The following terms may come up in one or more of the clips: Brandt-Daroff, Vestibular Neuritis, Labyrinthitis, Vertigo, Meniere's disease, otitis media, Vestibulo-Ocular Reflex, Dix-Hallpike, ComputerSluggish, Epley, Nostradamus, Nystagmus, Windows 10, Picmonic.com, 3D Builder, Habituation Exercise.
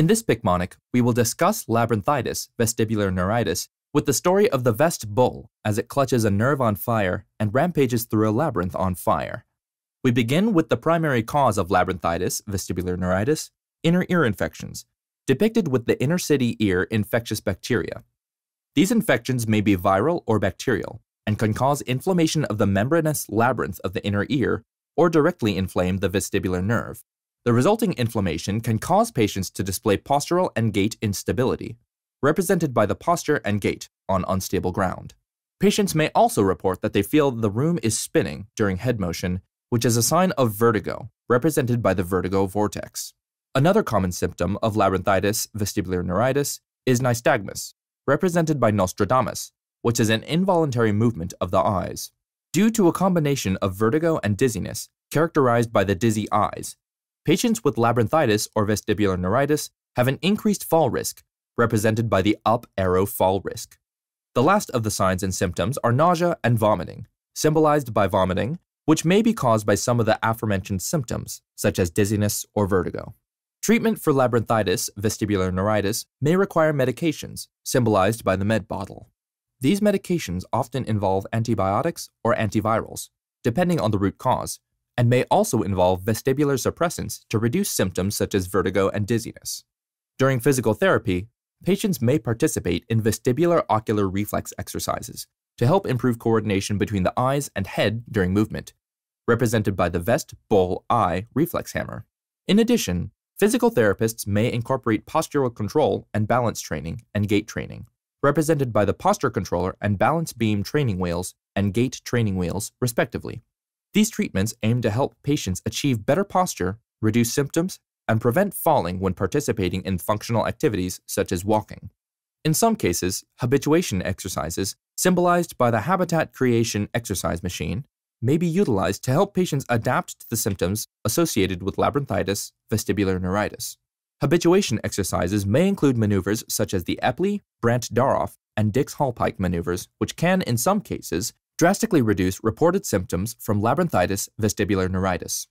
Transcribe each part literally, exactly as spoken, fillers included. In this Picmonic, we will discuss labyrinthitis, vestibular neuritis, with the story of the Vest bull as it clutches a nerve on fire and rampages through a labyrinth on fire. We begin with the primary cause of labyrinthitis, vestibular neuritis, inner ear infections, depicted with the inner city ear infectious bacteria. These infections may be viral or bacterial and can cause inflammation of the membranous labyrinth of the inner ear or directly inflame the vestibular nerve. The resulting inflammation can cause patients to display postural and gait instability, represented by the posture and gait on unstable ground. Patients may also report that they feel the room is spinning during head motion, which is a sign of vertigo, represented by the vertigo vortex. Another common symptom of labyrinthitis, vestibular neuritis, is nystagmus, represented by Nostradamus, which is an involuntary movement of the eyes. Due to a combination of vertigo and dizziness, characterized by the dizzy eyes, patients with labyrinthitis or vestibular neuritis have an increased fall risk, represented by the up arrow fall risk. The last of the signs and symptoms are nausea and vomiting, symbolized by vomiting, which may be caused by some of the aforementioned symptoms, such as dizziness or vertigo. Treatment for labyrinthitis, vestibular neuritis may require medications, symbolized by the med bottle. These medications often involve antibiotics or antivirals, depending on the root cause, and may also involve vestibular suppressants to reduce symptoms such as vertigo and dizziness. During physical therapy, patients may participate in vestibular ocular reflex exercises to help improve coordination between the eyes and head during movement, represented by the vest bull eye reflex hammer. In addition, physical therapists may incorporate postural control and balance training and gait training, represented by the posture controller and balance beam training wheels and gait training wheels, respectively. These treatments aim to help patients achieve better posture, reduce symptoms, and prevent falling when participating in functional activities such as walking. In some cases, habituation exercises, symbolized by the habitat creation exercise machine, may be utilized to help patients adapt to the symptoms associated with labyrinthitis, vestibular neuritis. Habituation exercises may include maneuvers such as the Epley, Brandt-Daroff, and Dix-Hallpike maneuvers, which can, in some cases, drastically reduce reported symptoms from labyrinthitis, vestibular neuritis.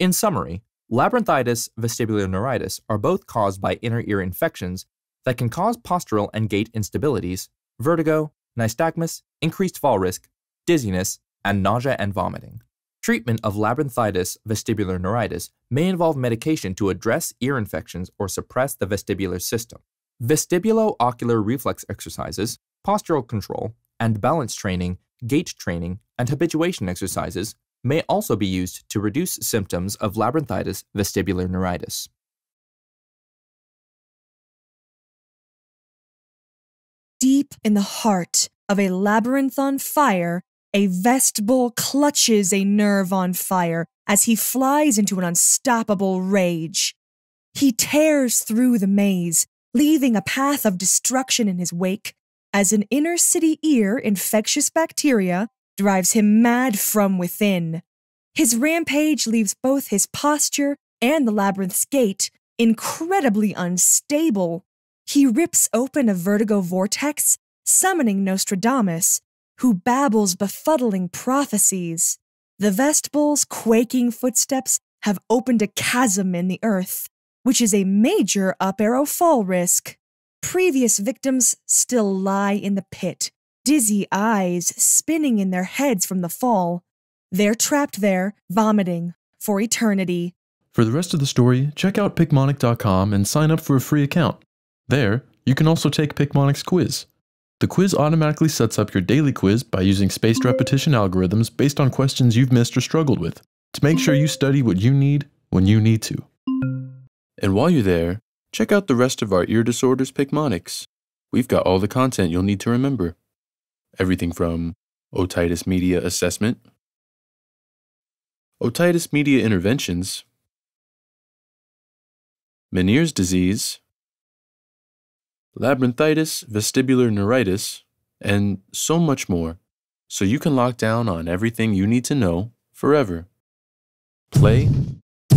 In summary, labyrinthitis, vestibular neuritis are both caused by inner ear infections that can cause postural and gait instabilities, vertigo, nystagmus, increased fall risk, dizziness, and nausea and vomiting. Treatment of labyrinthitis, vestibular neuritis may involve medication to address ear infections or suppress the vestibular system. Vestibulo-ocular reflex exercises, postural control, and balance training, gait training, and habituation exercises may also be used to reduce symptoms of labyrinthitis, vestibular neuritis. Deep in the heart of a labyrinth on fire, a vest bull clutches a nerve on fire as he flies into an unstoppable rage. He tears through the maze, leaving a path of destruction in his wake, as an inner city ear infectious bacteria drives him mad from within. His rampage leaves both his posture and the labyrinth's gate incredibly unstable. He rips open a vertigo vortex, summoning Nostradamus, who babbles befuddling prophecies. The Vest Bull's quaking footsteps have opened a chasm in the earth, which is a major up-arrow fall risk. Previous victims still lie in the pit, dizzy eyes spinning in their heads from the fall. They're trapped there, vomiting, for eternity. For the rest of the story, check out Picmonic dot com and sign up for a free account. There, you can also take Picmonic's quiz. The quiz automatically sets up your daily quiz by using spaced repetition algorithms based on questions you've missed or struggled with to make sure you study what you need when you need to. And while you're there, check out the rest of our Ear Disorders Picmonics. We've got all the content you'll need to remember. Everything from otitis media assessment, otitis media interventions, Meniere's disease, labyrinthitis, vestibular neuritis, and so much more, so you can lock down on everything you need to know forever. Play,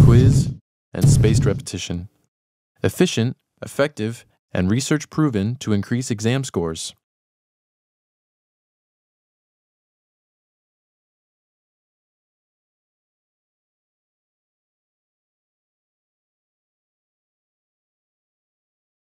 quiz, and spaced repetition. Efficient, effective, and research proven to increase exam scores.